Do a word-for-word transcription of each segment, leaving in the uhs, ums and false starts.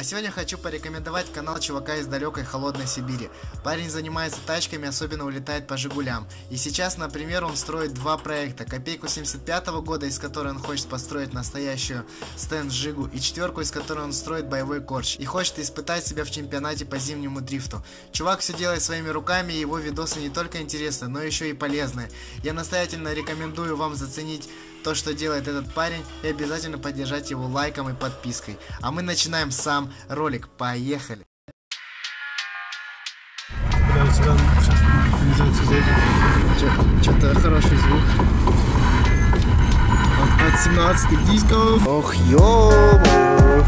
А сегодня хочу порекомендовать канал чувака из далекой холодной Сибири. Парень занимается тачками, особенно улетает по Жигулям. И сейчас, например, он строит два проекта. Копейку семьдесят пятого года, из которой он хочет построить настоящую стенд Жигу, и четверку, из которой он строит боевой корч. И хочет испытать себя в чемпионате по зимнему дрифту. Чувак все делает своими руками, и его видосы не только интересны, но еще и полезны. Я настоятельно рекомендую вам заценить то, что делает этот парень, и обязательно поддержать его лайком и подпиской. А мы начинаем сам ролик. Поехали! Что-то хороший звук. От семнадцати дисков. Ох, ё-моё.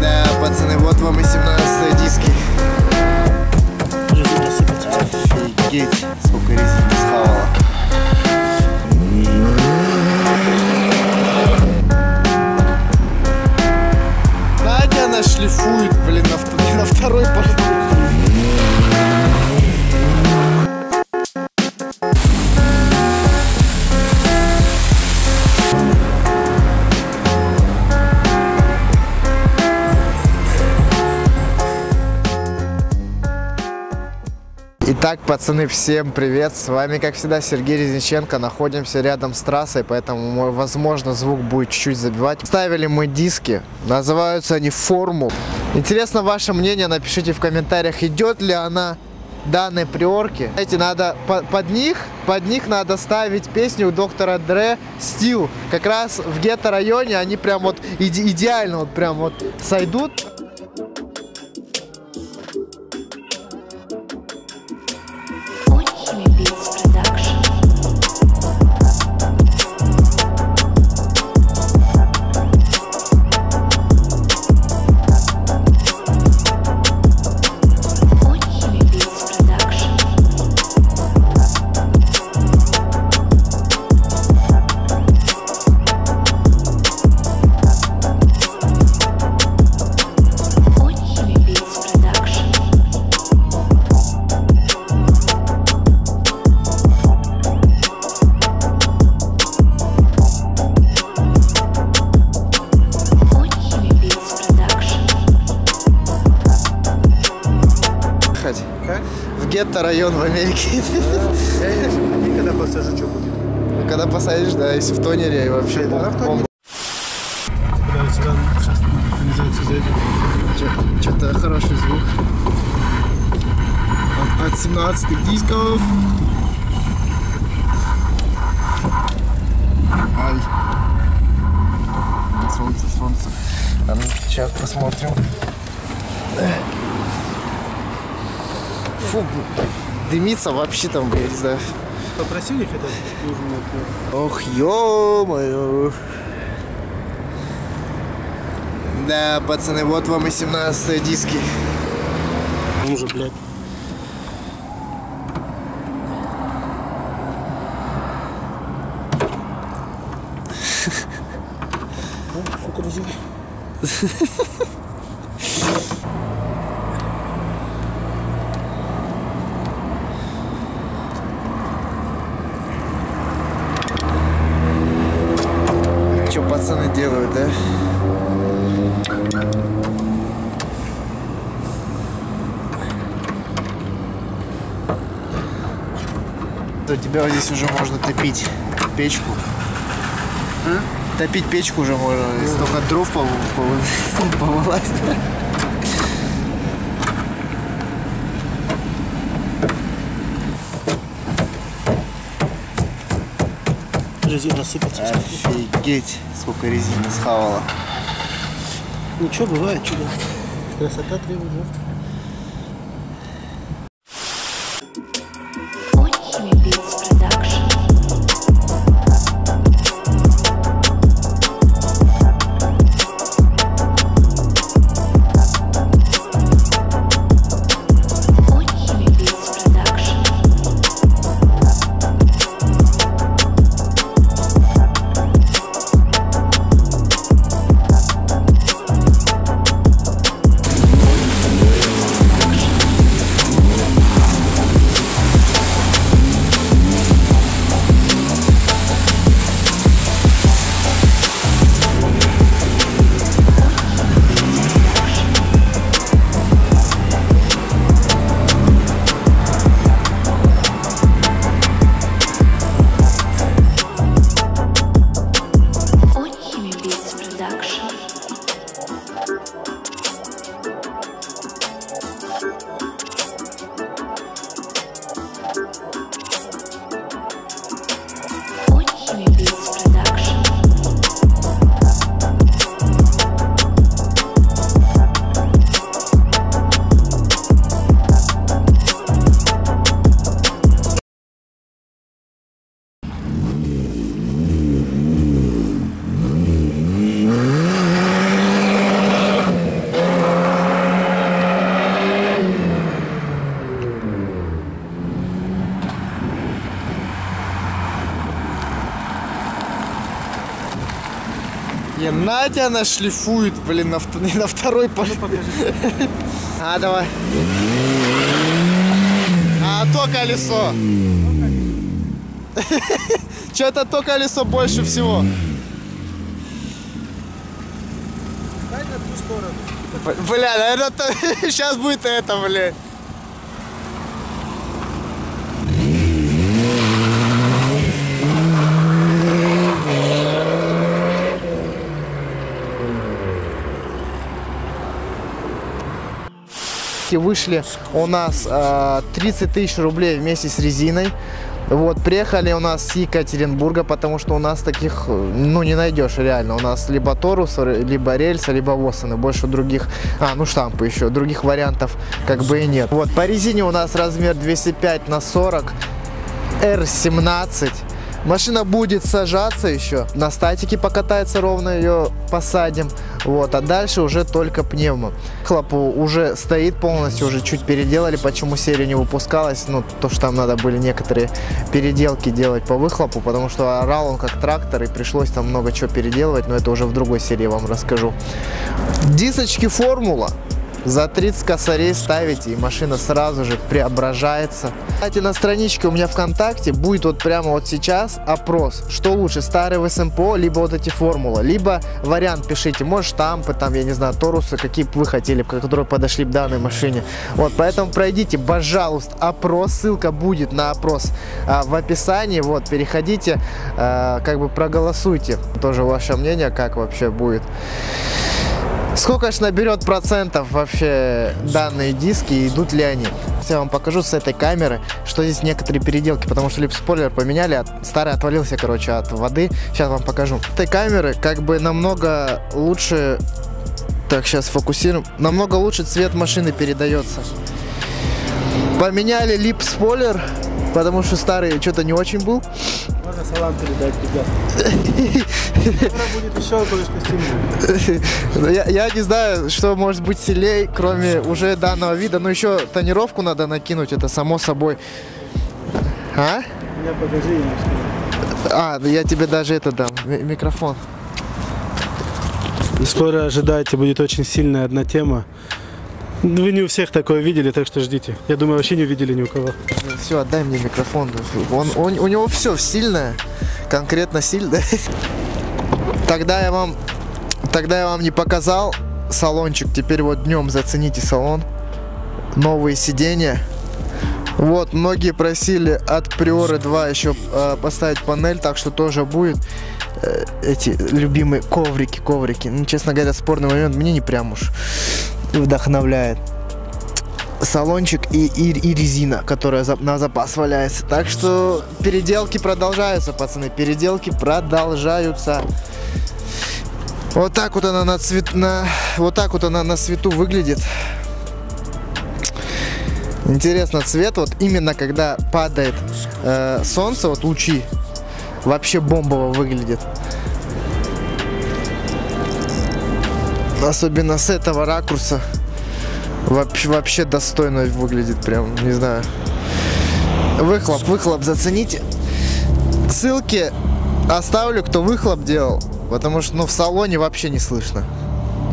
Да, пацаны, вот вам и семнадцатые диски. Офигеть, сколько резины схавало. Надя нас шлифует, блин, на, на второй партии. Итак, пацаны, всем привет! С вами, как всегда, Сергей Резниченко. Находимся рядом с трассой, поэтому, возможно, звук будет чуть-чуть забивать. Ставили мы диски. Называются они «Форму». Интересно ваше мнение, напишите в комментариях, идет ли она данной приорки. Знаете, надо под них, под них надо ставить песню у доктора Дре «Стил». Как раз в гетто-районе они прям вот идеально вот прям вот сойдут. Это район в Америке. И когда посадишь, что будет? Ну, когда посадишь, да, если в тонере, и вообще бомба. Что-то хороший звук. От семнадцати дисков. Ай. Солнце, солнце. А ну, сейчас посмотрим. Фу, дымится вообще там, блядь, да. Попросили их это? Ох, ё-моё. Да, пацаны, вот вам и семнадцатые диски. Ну же, блядь. Сука, резина. Пацаны делают, да? У тебя вот здесь уже можно топить печку. А? Топить печку уже можно, если mm-hmm. только дров повылазит. Резина сыпется. Офигеть, сколько резины схавало. Ну что, бывает чудо. Красота требует жертв. Продакшн. И Надя, она шлифует, блин, на, не на второй пол. А, давай. А то колесо. Что-то то колесо больше всего. Дай на ту сторону. Бля, наверное, сейчас будет это, блин. Вышли у нас э, тридцать тысяч рублей вместе с резиной. Вот, приехали у нас с Екатеринбурга, потому что у нас таких, ну, не найдешь реально. У нас либо Торус, либо рельса, либо Воссаны. Больше других, а, ну, штампы еще, других вариантов как бы и нет. Вот, по резине у нас размер двести пять на сорок, эр семнадцать. Машина будет сажаться еще, на статике покатается ровно, ее посадим, вот, а дальше уже только пневмо. Хлопу уже стоит полностью, уже чуть переделали, почему серия не выпускалась, ну, то, что там надо были некоторые переделки делать по выхлопу, потому что орал он как трактор, и пришлось там много чего переделывать, но это уже в другой серии вам расскажу. Дисочки Формула. За тридцать косарей ставите, и машина сразу же преображается. Кстати, на страничке у меня ВКонтакте будет вот прямо вот сейчас опрос, что лучше, старый ВСМПО, либо вот эти Формулы, либо вариант пишите, может, штампы, там, я не знаю, Торусы, какие бы вы хотели, которые подошли к данной машине. Вот, поэтому пройдите, пожалуйста, опрос, ссылка будет на опрос а, в описании, вот, переходите, а, как бы проголосуйте, тоже ваше мнение, как вообще будет. Сколько ж наберет процентов вообще данные диски, идут ли они? Я вам покажу с этой камеры, что здесь некоторые переделки, потому что лип-спойлер поменяли, от, старый отвалился, короче, от воды. Сейчас вам покажу. С этой камеры как бы намного лучше, так, сейчас фокусируем, намного лучше цвет машины передается. Поменяли лип-спойлер, потому что старый что-то не очень был. Можно салам передать, ребят. Будет еще кое-что. я, я не знаю, что может быть селей, кроме уже данного вида. Но еще тонировку надо накинуть, это само собой. А? Я покажи. А, я тебе даже это дам, микрофон. Скоро ожидайте, будет очень сильная одна тема. Вы не у всех такое видели, так что ждите. Я думаю, вообще не видели ни у кого. Все, отдай мне микрофон. Он, он, у него все сильное, конкретно сильное. Тогда я вам, тогда я вам не показал салончик. Теперь вот днем зацените салон. Новые сиденья. Вот, многие просили от Priora два еще э, поставить панель, так что тоже будет. Э, эти любимые коврики, коврики. Ну, честно говоря, спорный момент, мне не прям уж вдохновляет. Салончик и, и, и резина, которая за, на запас валяется. Так что переделки продолжаются, пацаны. Переделки продолжаются. Вот так вот она на цвет, на, вот так вот она на свету выглядит. Интересно, цвет вот именно когда падает э, солнце, вот лучи, вообще бомбово выглядит. Особенно с этого ракурса вообще, вообще достойно выглядит, прям, не знаю. Выхлоп, выхлоп зацените. Ссылки оставлю, кто выхлоп делал, потому что, ну, в салоне вообще не слышно.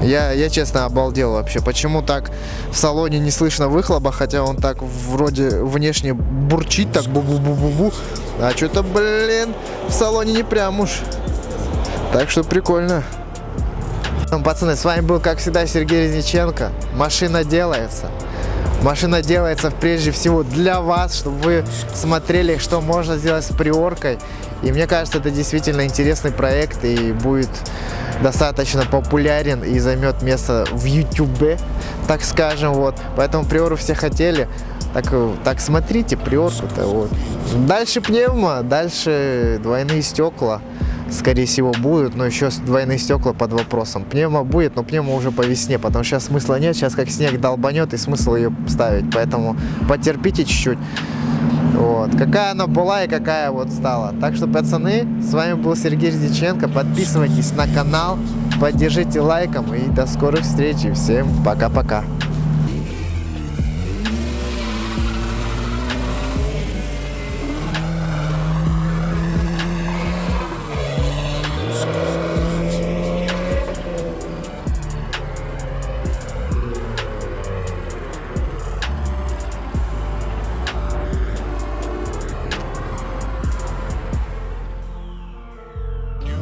Я, я честно обалдел вообще, почему так в салоне не слышно выхлопа, хотя он так вроде внешне бурчит, так бу-бу-бу-бу-бу. А что-то, блин, в салоне не прям уж. Так что прикольно. Пацаны, с вами был, как всегда, Сергей Резниченко. Машина делается. Машина делается прежде всего для вас, чтобы вы смотрели, что можно сделать с Приоркой. И мне кажется, это действительно интересный проект и будет достаточно популярен и займет место в YouTube, так скажем. Вот. Поэтому Приору все хотели. Так, так смотрите, Приору-то. Вот. Дальше пневма, дальше двойные стекла. Скорее всего, будут, но еще двойные стекла под вопросом. Пневма будет, но пневма уже по весне, потому что сейчас смысла нет, сейчас как снег долбанет, и смысл ее ставить, поэтому потерпите чуть-чуть. Вот. Какая она была и какая вот стала. Так что, пацаны, с вами был Сергей Резниченко, подписывайтесь на канал, поддержите лайком, и до скорых встреч, и всем пока-пока.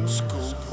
School.